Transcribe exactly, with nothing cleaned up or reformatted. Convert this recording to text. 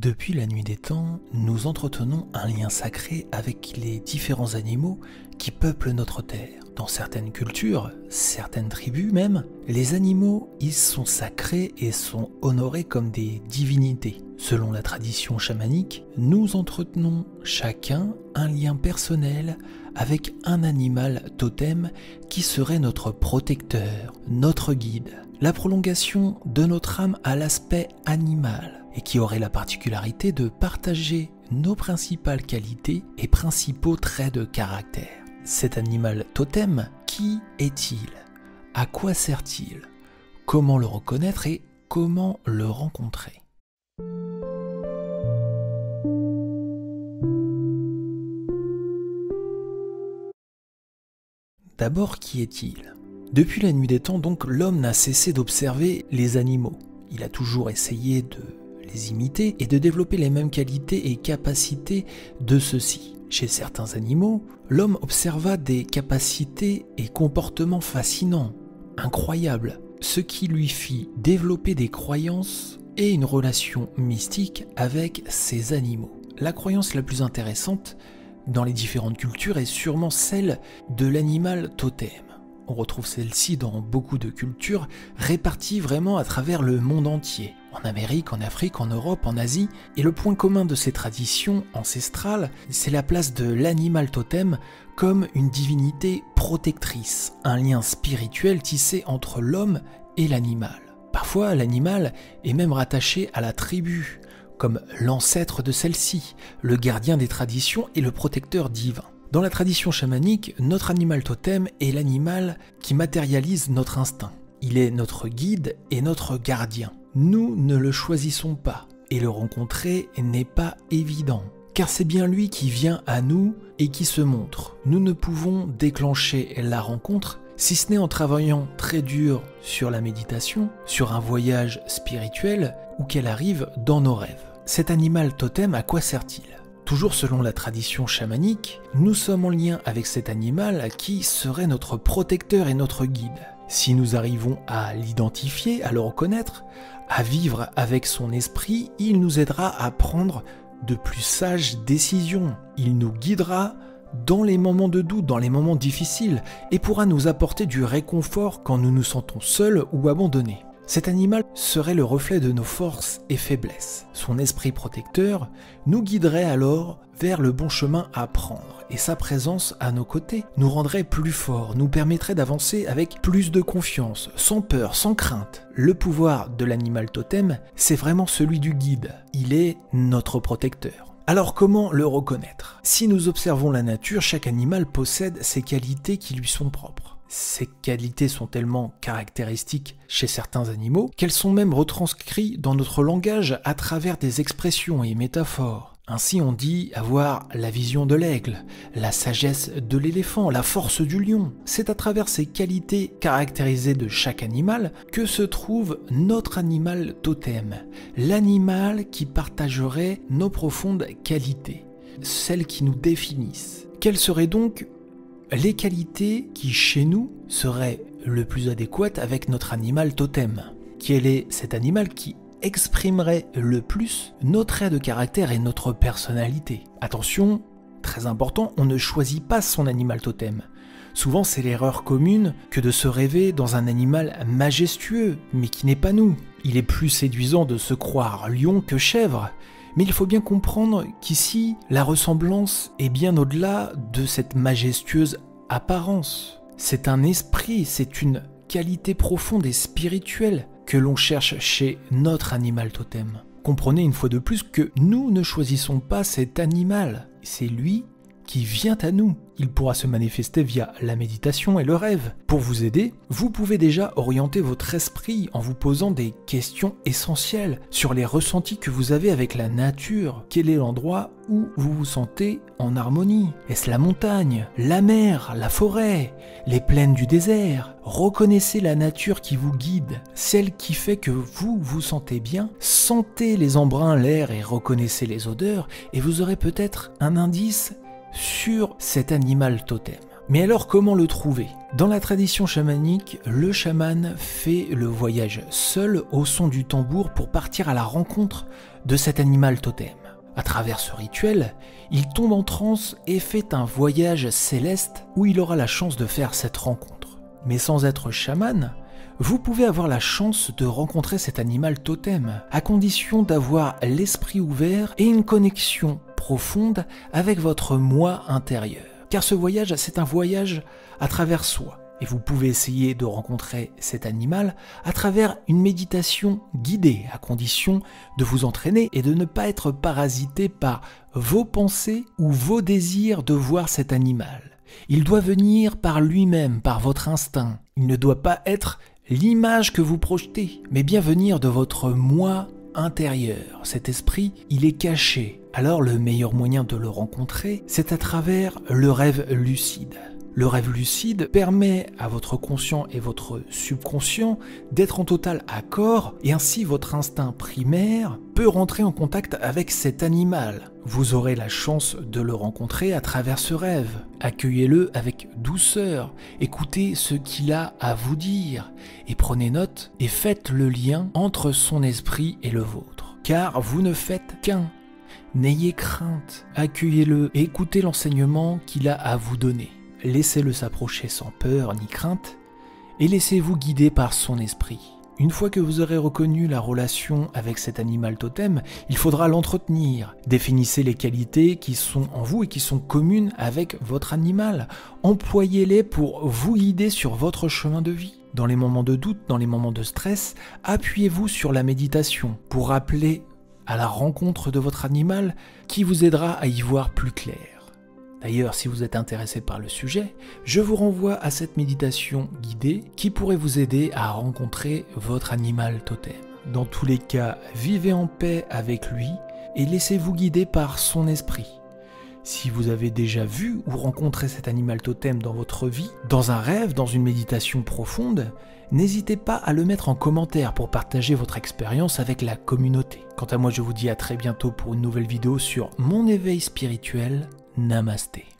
Depuis la nuit des temps, nous entretenons un lien sacré avec les différents animaux qui peuplent notre terre. Dans certaines cultures, certaines tribus même, les animaux y sont sacrés et sont honorés comme des divinités. Selon la tradition chamanique, nous entretenons chacun un lien personnel avec un animal totem qui serait notre protecteur, notre guide, la prolongation de notre âme à l'aspect animal et qui aurait la particularité de partager nos principales qualités et principaux traits de caractère. Cet animal totem, qui est-il? À quoi sert-il? Comment le reconnaître et comment le rencontrer? D'abord, qui est-il? Depuis la nuit des temps, donc, l'homme n'a cessé d'observer les animaux. Il a toujours essayé de les imiter et de développer les mêmes qualités et capacités de ceux-ci. Chez certains animaux, l'homme observa des capacités et comportements fascinants, incroyables, ce qui lui fit développer des croyances et une relation mystique avec ces animaux. La croyance la plus intéressante dans les différentes cultures est sûrement celle de l'animal totem. On retrouve celle-ci dans beaucoup de cultures réparties vraiment à travers le monde entier, en Amérique, en Afrique, en Europe, en Asie, et le point commun de ces traditions ancestrales, c'est la place de l'animal totem comme une divinité protectrice, un lien spirituel tissé entre l'homme et l'animal. Parfois, l'animal est même rattaché à la tribu, comme l'ancêtre de celle-ci, le gardien des traditions et le protecteur divin. Dans la tradition chamanique, notre animal totem est l'animal qui matérialise notre instinct. Il est notre guide et notre gardien. Nous ne le choisissons pas, et le rencontrer n'est pas évident, car c'est bien lui qui vient à nous et qui se montre. Nous ne pouvons déclencher la rencontre, si ce n'est en travaillant très dur sur la méditation, sur un voyage spirituel, ou qu'elle arrive dans nos rêves. Cet animal totem, à quoi sert-il? Toujours selon la tradition chamanique, nous sommes en lien avec cet animal qui serait notre protecteur et notre guide. Si nous arrivons à l'identifier, à le reconnaître, à vivre avec son esprit, il nous aidera à prendre de plus sages décisions. Il nous guidera dans les moments de doute, dans les moments difficiles, et pourra nous apporter du réconfort quand nous nous sentons seuls ou abandonnés. Cet animal serait le reflet de nos forces et faiblesses. Son esprit protecteur nous guiderait alors vers le bon chemin à prendre et sa présence à nos côtés nous rendrait plus forts, nous permettrait d'avancer avec plus de confiance, sans peur, sans crainte. Le pouvoir de l'animal totem, c'est vraiment celui du guide. Il est notre protecteur. Alors comment le reconnaître? Si nous observons la nature, chaque animal possède ses qualités qui lui sont propres. Ces qualités sont tellement caractéristiques chez certains animaux qu'elles sont même retranscrites dans notre langage à travers des expressions et métaphores. Ainsi on dit avoir la vision de l'aigle, la sagesse de l'éléphant, la force du lion. C'est à travers ces qualités caractérisées de chaque animal que se trouve notre animal totem, l'animal qui partagerait nos profondes qualités, celles qui nous définissent. Quelles seraient donc les qualités qui, chez nous, seraient le plus adéquates avec notre animal totem? Quel est cet animal qui exprimerait le plus nos traits de caractère et notre personnalité? Attention, très important, on ne choisit pas son animal totem. Souvent, c'est l'erreur commune que de se rêver dans un animal majestueux, mais qui n'est pas nous. Il est plus séduisant de se croire lion que chèvre. Mais il faut bien comprendre qu'ici, la ressemblance est bien au-delà de cette majestueuse apparence. C'est un esprit, c'est une qualité profonde et spirituelle que l'on cherche chez notre animal totem. Comprenez une fois de plus que nous ne choisissons pas cet animal, c'est lui qui vient à nous. Il pourra se manifester via la méditation et le rêve. Pour vous aider, vous pouvez déjà orienter votre esprit en vous posant des questions essentielles sur les ressentis que vous avez avec la nature. Quel est l'endroit où vous vous sentez en harmonie? Est-ce la montagne, la mer, la forêt, les plaines du désert? Reconnaissez la nature qui vous guide, celle qui fait que vous vous sentez bien. Sentez les embruns, l'air et reconnaissez les odeurs et vous aurez peut-être un indice sur cet animal totem. Mais alors comment le trouver? Dans la tradition chamanique, le chaman fait le voyage seul au son du tambour pour partir à la rencontre de cet animal totem. À travers ce rituel, il tombe en transe et fait un voyage céleste où il aura la chance de faire cette rencontre. Mais sans être chaman, vous pouvez avoir la chance de rencontrer cet animal totem, à condition d'avoir l'esprit ouvert et une connexion profonde avec votre moi intérieur. Car ce voyage, c'est un voyage à travers soi. Et vous pouvez essayer de rencontrer cet animal à travers une méditation guidée, à condition de vous entraîner et de ne pas être parasité par vos pensées ou vos désirs de voir cet animal. Il doit venir par lui-même, par votre instinct. Il ne doit pas être l'image que vous projetez, mais bien venir de votre moi intérieur. Cet esprit, il est caché. Alors le meilleur moyen de le rencontrer, c'est à travers le rêve lucide. Le rêve lucide permet à votre conscient et votre subconscient d'être en total accord et ainsi votre instinct primaire peut rentrer en contact avec cet animal. Vous aurez la chance de le rencontrer à travers ce rêve. Accueillez-le avec douceur, écoutez ce qu'il a à vous dire et prenez note et faites le lien entre son esprit et le vôtre. Car vous ne faites qu'un. N'ayez crainte, accueillez-le et écoutez l'enseignement qu'il a à vous donner. Laissez-le s'approcher sans peur ni crainte et laissez-vous guider par son esprit. Une fois que vous aurez reconnu la relation avec cet animal totem, il faudra l'entretenir. Définissez les qualités qui sont en vous et qui sont communes avec votre animal. Employez-les pour vous guider sur votre chemin de vie. Dans les moments de doute, dans les moments de stress, appuyez-vous sur la méditation pour rappeler à la rencontre de votre animal qui vous aidera à y voir plus clair. D'ailleurs, si vous êtes intéressé par le sujet, je vous renvoie à cette méditation guidée qui pourrait vous aider à rencontrer votre animal totem. Dans tous les cas, vivez en paix avec lui et laissez-vous guider par son esprit. Si vous avez déjà vu ou rencontré cet animal totem dans votre vie, dans un rêve, dans une méditation profonde, n'hésitez pas à le mettre en commentaire pour partager votre expérience avec la communauté. Quant à moi, je vous dis à très bientôt pour une nouvelle vidéo sur Mon Éveil Spirituel. Namasté.